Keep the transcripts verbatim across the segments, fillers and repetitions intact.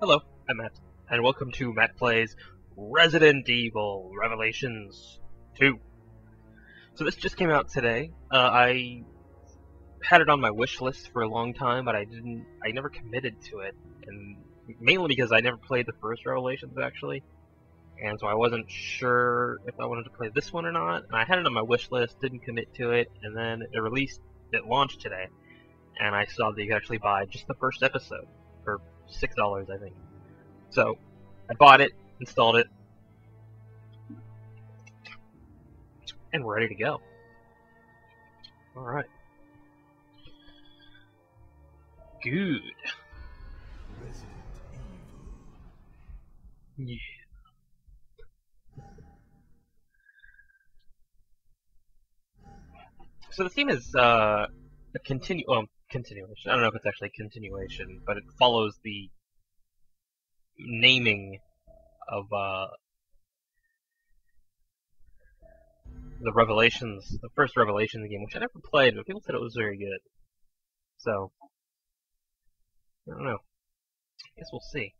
Hello, I'm Matt, and welcome to Matt Plays Resident Evil Revelations two. So this just came out today. Uh, I had it on my wish list for a long time, but I didn't. I never committed to it, and mainly because I never played the first Revelations actually, and so I wasn't sure if I wanted to play this one or not. And I had it on my wish list, didn't commit to it, and then it released. It launched today, and I saw that you could actually buy just the first episode for six dollars I think. So I bought it, installed it, and we're ready to go. Alright. Good. Resident Evil. Yeah. So the theme is uh a continu um continuation. I don't know if it's actually a continuation, but it follows the naming of uh, the Revelations, the first Revelations game, which I never played, but people said it was very good. So, I don't know. I guess we'll see.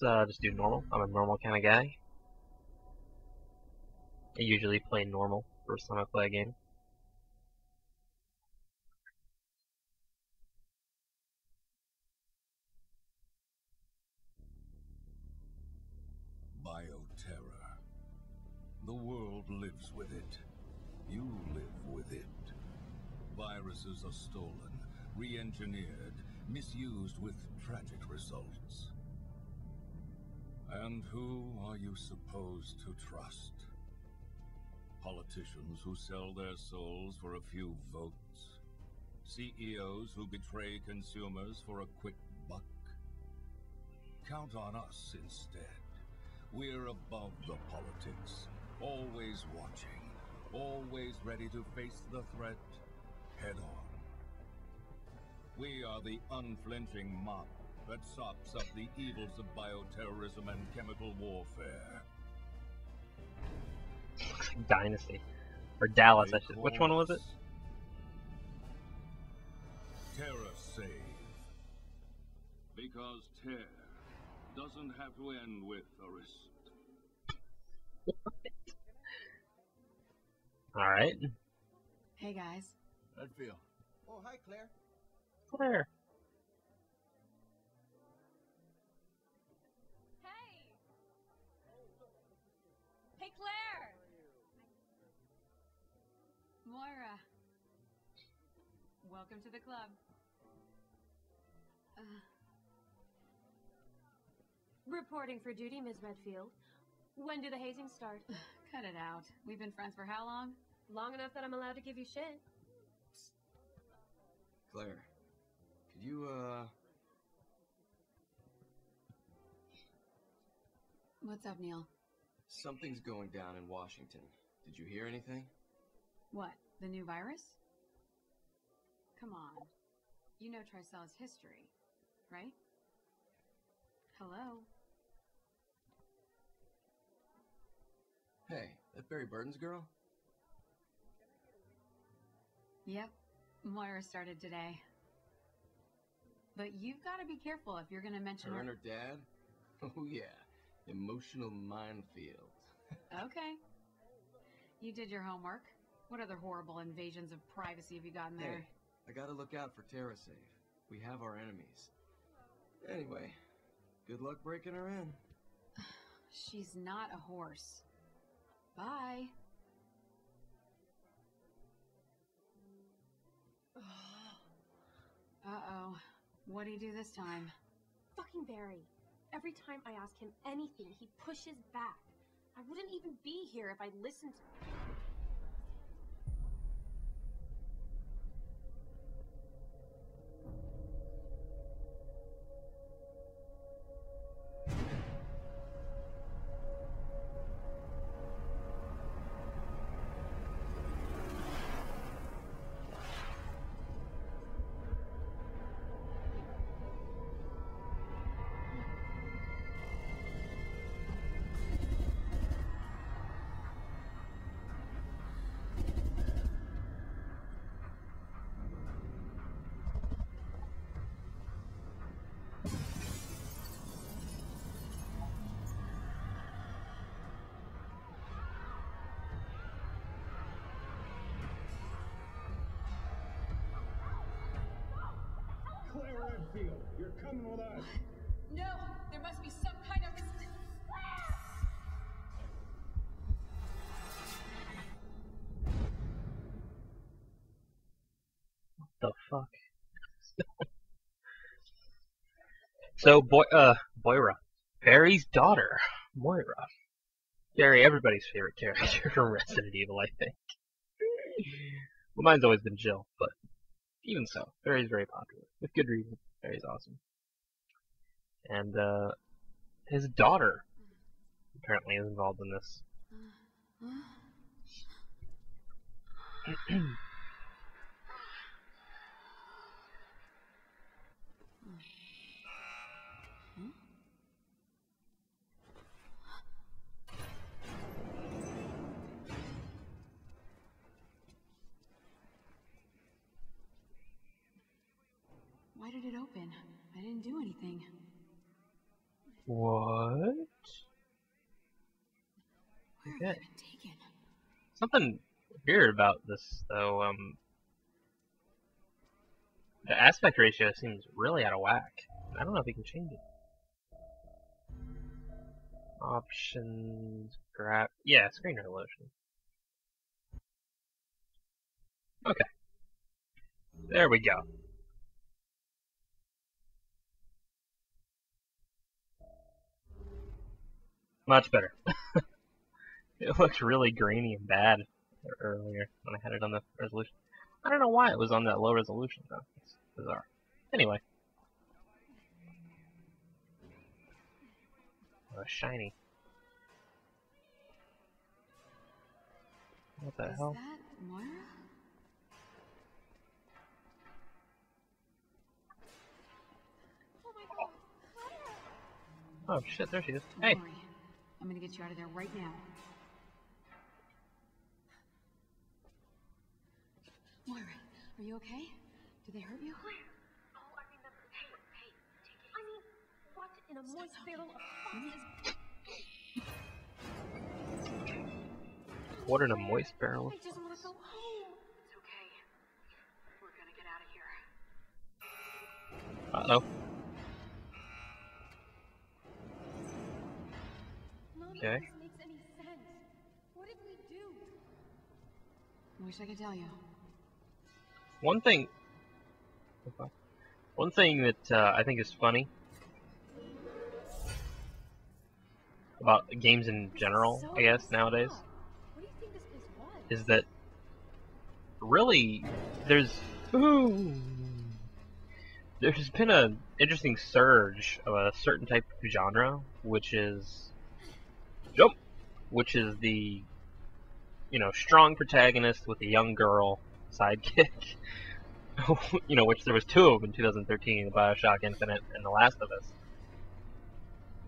Let's uh, just do normal. I'm a normal kind of guy. I usually play normal first time I play a game. Terra. The world lives with it. You live with it. Viruses are stolen, re-engineered, misused with tragic results. And who are you supposed to trust? Politicians who sell their souls for a few votes? C E Os who betray consumers for a quick buck? Count on us instead. We're above the politics, always watching, always ready to face the threat head on. We are the unflinching mop that sops up the evils of bioterrorism and chemical warfare. Dynasty. Or Dallas, I should. Which one was it? Terra Save. Because Terra doesn't have to end with a wrist. Alright. Hey guys. How'd it feel? Oh, hi Claire. Claire. Hey. Hey Claire. Moira. Welcome to the club. Uh. Reporting for duty, Miz Redfield. When did the hazing start? Cut it out. We've been friends for how long? Long enough that I'm allowed to give you shit. Claire, could you, uh... What's up, Neil? Something's going down in Washington. Did you hear anything? What? The new virus? Come on. You know Tricella's history, right? Hello? Hey, that Barry Burton's girl? Yep, Moira started today. But you've got to be careful if you're going to mention her. Her and her dad? Oh yeah, emotional minefield. Okay. You did your homework. What other horrible invasions of privacy have you gotten there? Hey, I got to look out for Terra Save. We have our enemies. Anyway... Good luck breaking her in. She's not a horse. Bye. Uh-oh. What do you do this time? Fucking Barry. Every time I ask him anything, he pushes back. I wouldn't even be here if I listened to him. drive field. You're coming with us. No, there must be some kind of resistance. What the fuck? So, boy, uh, Moira, Barry's daughter, Moira. Barry, everybody's favorite character from Resident Evil, I think. Well, mine's always been Jill, but even so, Barry's very popular. With good reason. Barry's awesome. And, uh, his daughter apparently is involved in this. Why did it open? I didn't do anything. What? Okay. Something weird about this, though. Um, the aspect ratio seems really out of whack. I don't know if we can change it. Options, grab. Yeah, screen resolution. Okay. There we go. Much better. It looked really grainy and bad earlier when I had it on the resolution. I don't know why it was on that low resolution though. It's bizarre. Anyway. Oh, shiny. What the Is hell? That Moira? Oh, my God. Moira. Oh shit, there she is. Hey! I'm gonna get you out of there right now. Moira, are you okay? Did they hurt you? Claire. Oh, I remember. Hey, hey, take it. I mean, what in a moist fiddle of What in a moist barrel of I just want to go home. It's okay. We're gonna get out of here. Uh-oh. Okay. This makes any sense. What did we do? I wish I could tell you. One thing one thing that uh, I think is funny about games in general, so I guess, nowadays, what do you think this place was? Is that really there's ooh, there's been an interesting surge of a certain type of genre, which is Jump, which is the, you know, strong protagonist with a young girl sidekick. You know, which there was two of them in two thousand thirteen, the Bioshock Infinite and The Last of Us.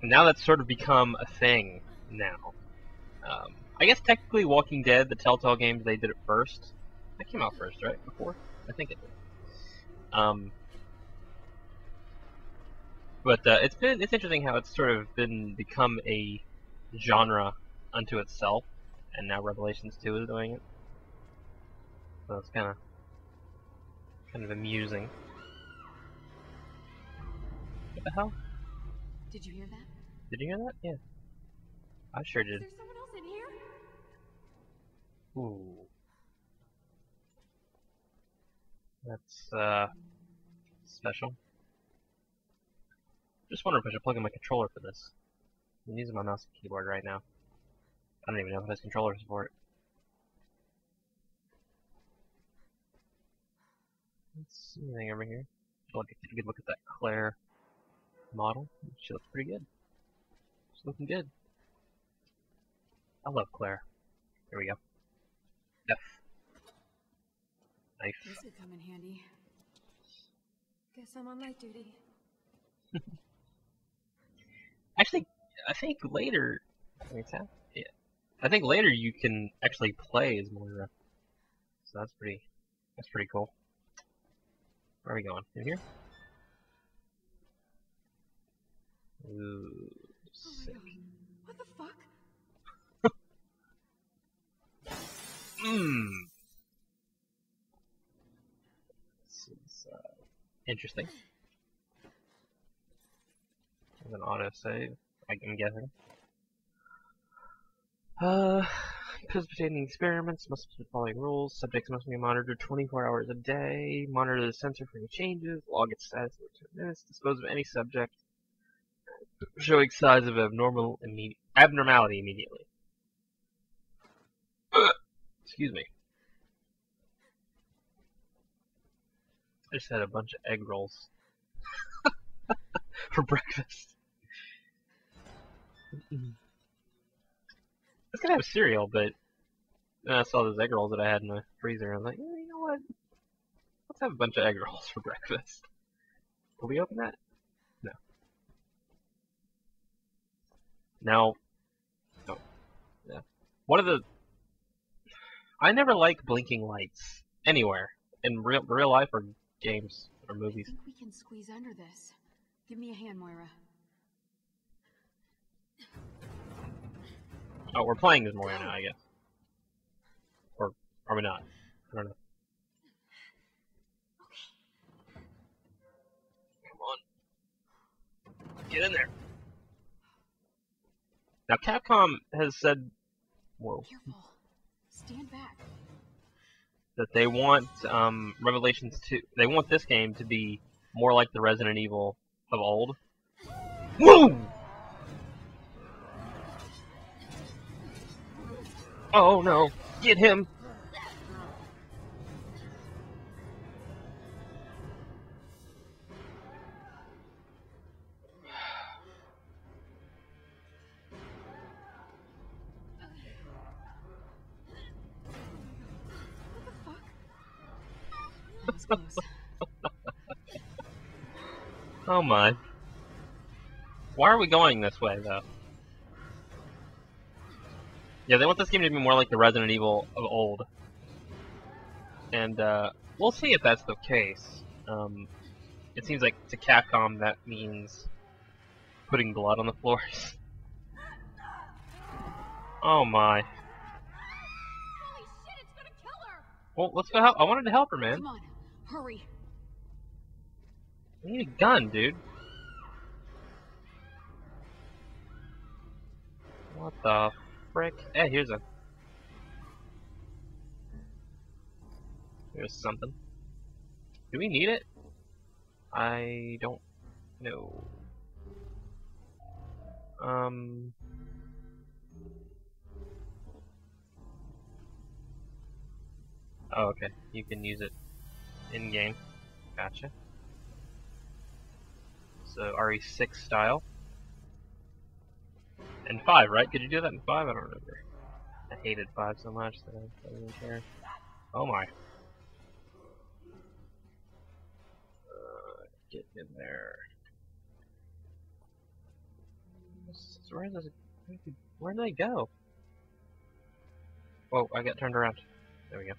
And now that's sort of become a thing now. Um, I guess technically Walking Dead, the Telltale games, they did it first. That came out first, right? Before? I think it did. Um, but uh, it's been, it's interesting how it's sort of been become a genre unto itself, and now Revelations two is doing it. So it's kind of kind of amusing. What the hell? Did you hear that? Did you hear that? Yeah, I sure did. Is there someone else in here? Ooh, that's uh special. Just wonder if I should plug in my controller for this. I'm using my mouse and keyboard right now. I don't even know if it has controller support. Let's see anything over here. Look, take a good look at that Claire model. She looks pretty good. She's looking good. I love Claire. Here we go. F. Knife. This would come in handy. Guess I'm on night duty. Actually, I think later, wait, yeah. I think later you can actually play as Moira, so that's pretty. That's pretty cool. Where are we going? In here? Ooh, sick. Oh, what the fuck? Mmm. This is uh, interesting. an autosave, I'm guessing. Uh, participating experiments must be following rules. Subjects must be monitored twenty-four hours a day. Monitor the sensor for any changes. Log its status for two minutes. Dispose of any subject showing signs of abnormal imme abnormality immediately. Excuse me. I just had a bunch of egg rolls for breakfast. I was gonna have cereal, but then I saw those egg rolls that I had in the freezer, and I was like, oh, you know what? Let's have a bunch of egg rolls for breakfast. Will we open that? No. Now, no. Yeah. One of the... I never like blinking lights anywhere in real real life or games or movies. I think we can squeeze under this. Give me a hand, Moira. Oh, we're playing as Moira now, I guess. Or are we not? I don't know. Okay. Come on. Get in there. Now Capcom has said, whoa. Careful. Stand back. That they want um Revelations two, they want this game to be more like the Resident Evil of old. Whoa! Oh no, get him! What the fuck? Oh my. Why are we going this way though? Yeah, they want this game to be more like the Resident Evil of old. And, uh, we'll see if that's the case. Um, it seems like to Capcom that means putting blood on the floors. Oh my. Holy shit, it's gonna kill her! Well, let's go help. I wanted to help her, man. Come on, hurry. I need a gun, dude. What the... Brick. Eh, here's a... Here's something. Do we need it? I don't know. Um... Oh, okay. You can use it in-game. Gotcha. So, R E six style. And five, right? Could you do that in five? I don't remember. I hated five so much that I didn't care. Oh my. Uh, get in there. Where does it, where did I go? Oh, I got turned around. There we go.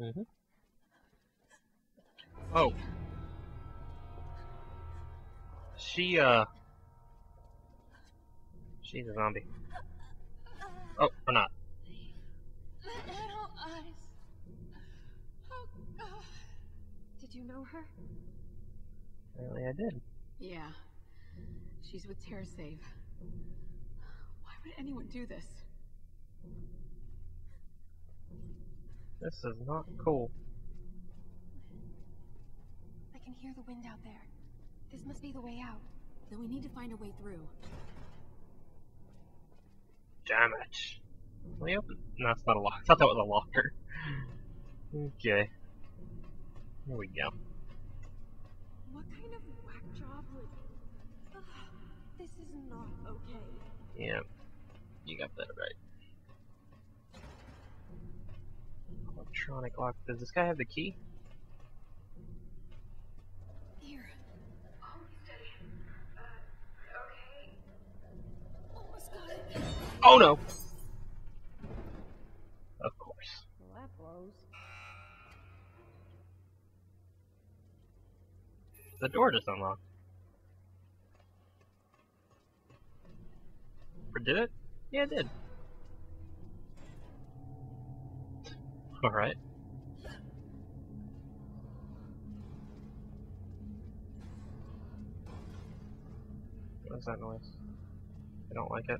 Mm-hmm. Oh. She, uh... she's a zombie. Oh, or not. Little eyes. Oh, God. Did you know her? Apparently I did. Yeah. She's with Terra Save. Why would anyone do this? This is not cool. I can hear the wind out there. This must be the way out. Then we need to find a way through. Damn it. Can we open? No, it's not a locker. I thought that was a locker. Okay. Here we go. What kind of whack job would... Ugh, this is not okay. Yeah. You got that right. Electronic lock. Does this guy have the key? Here. Oh, steady. Uh, okay. Almost got it. Oh no! Of course. Well, that blows. The door just unlocked. Or did it? Yeah, it did. Alright. What is that noise? I don't like it.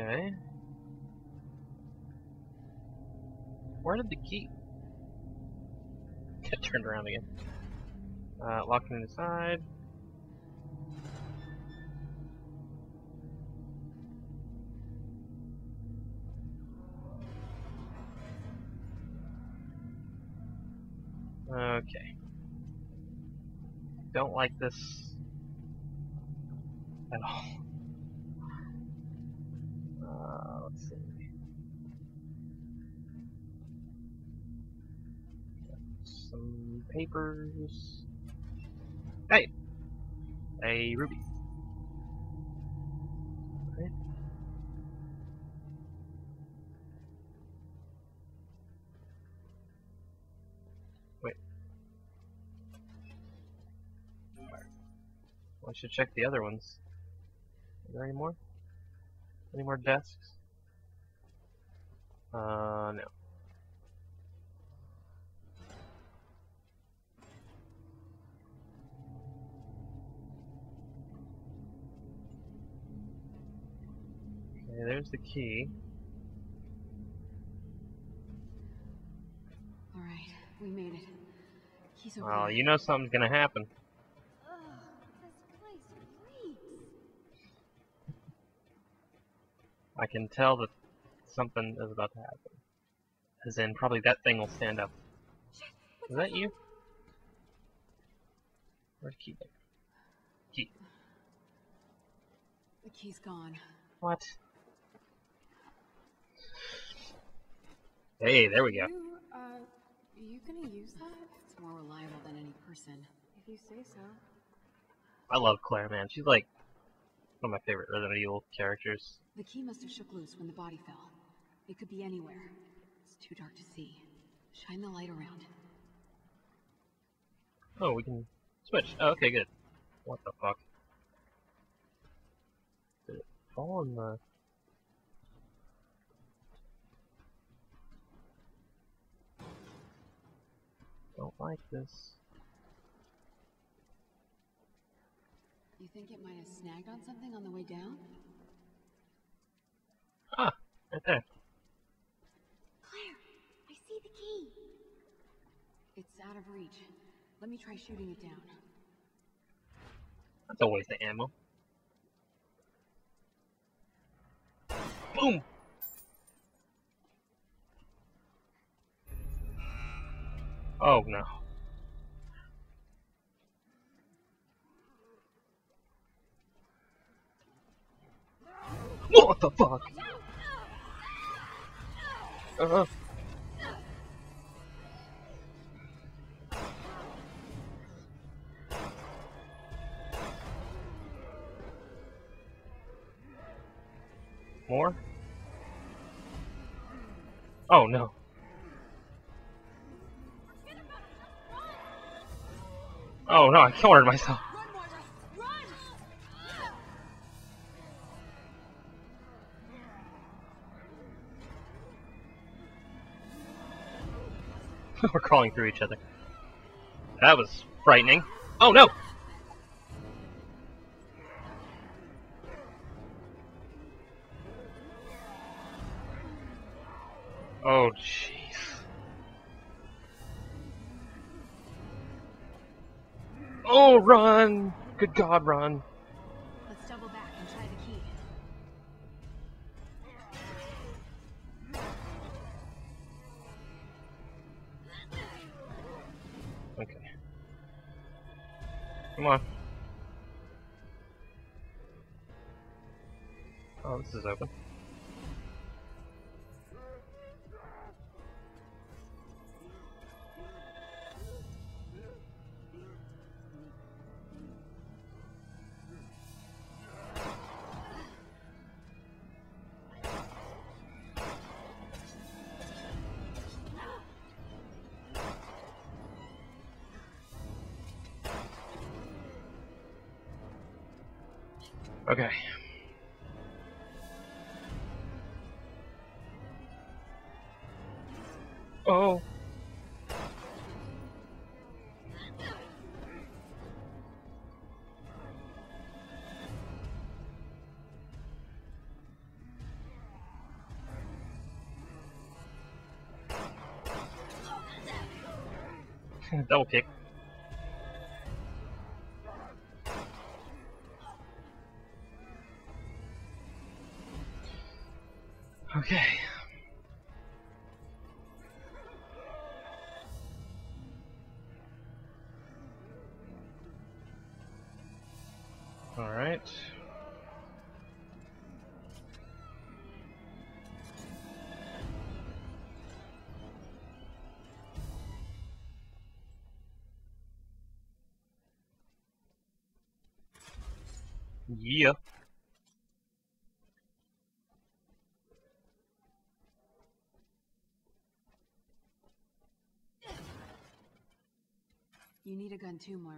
Okay. Where did the key? Get turned around again. Uh, locked him inside. Okay. Don't like this at all. Papers. Hey! Hey, Ruby. Okay. Wait. Well, I should check the other ones. Are there any more? Any more desks? Uh, no. Yeah, there's the key. All right, we made it. He's okay. Well, you know something's gonna happen. Ugh, this place reeks. I can tell that something is about to happen. As in, probably that thing will stand up. Shit, is that you? Where's the key? Key. The key's gone. What? Hey, there we go. You, uh, are you gonna use that? It's more reliable than any person. If you say so. I love Claire, man. She's like one of my favorite Resident Evil characters. The key must have shook loose when the body fell. It could be anywhere. It's too dark to see. Shine the light around. Oh, we can switch. Oh, okay, good. What the fuck? Did it fall in the... Don't like this. You think it might have snagged on something on the way down? Ah, right there. Claire, I see the key. It's out of reach. Let me try shooting it down. That's a waste of ammo. Boom! Oh no. What the fuck? Uh-huh. More? Oh no. Oh no, I cornered myself. Run, Moira, run. We're crawling through each other. That was frightening. Oh no! Oh jeez. Oh, run! Good God, run! Let's double back and try the key. Okay. Come on. Oh, this is open. Okay. Oh. Double kick. Okay. All right. Yeah. You need a gun too, Moira.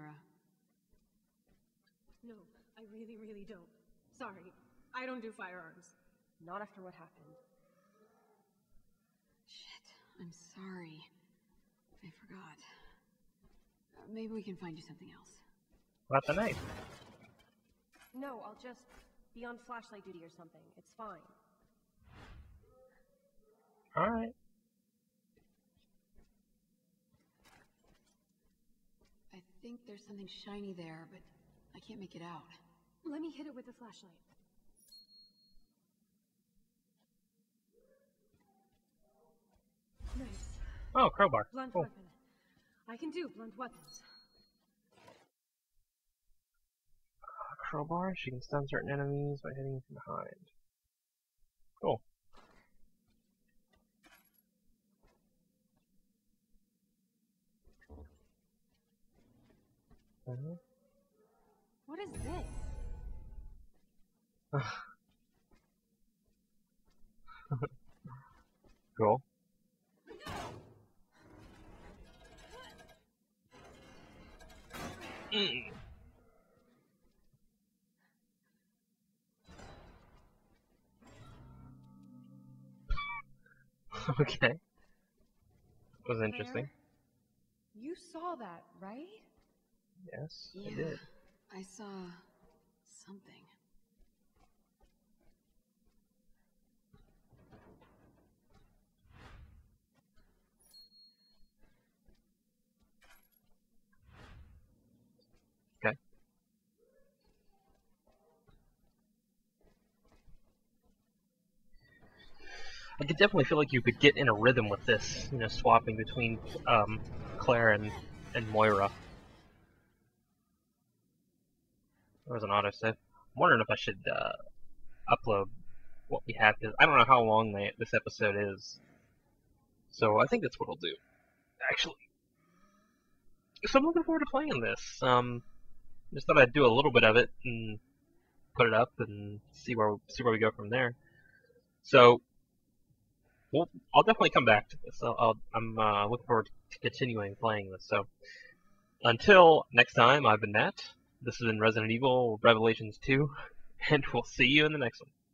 No, I really, really don't. Sorry, I don't do firearms. Not after what happened. Shit, I'm sorry. I forgot. Uh, maybe we can find you something else. What's the knife? No, I'll just be on flashlight duty or something. It's fine. All right. I think there's something shiny there, but I can't make it out. Let me hit it with the flashlight. Nice. Oh, crowbar. Blunt oh. weapon. I can do blunt weapons. Crowbar, she can stun certain enemies by hitting from behind. Cool. Uh-huh. What is this? Cool. Mm. Okay. That was interesting. You saw that, right? Yes, yeah, I did. I saw something. Okay. I could definitely feel like you could get in a rhythm with this, you know, swapping between um, Claire and, and Moira. There was an autosave. I'm wondering if I should uh, upload what we have, because I don't know how long they, this episode is. So I think that's what I'll do, actually. So I'm looking forward to playing this. Um, just thought I'd do a little bit of it and put it up and see where see where we go from there. So. Well, I'll definitely come back to this. I'll, I'll, I'm uh, looking forward to continuing playing this. So, until next time, I've been Matt. This has been Resident Evil Revelations two, and we'll see you in the next one.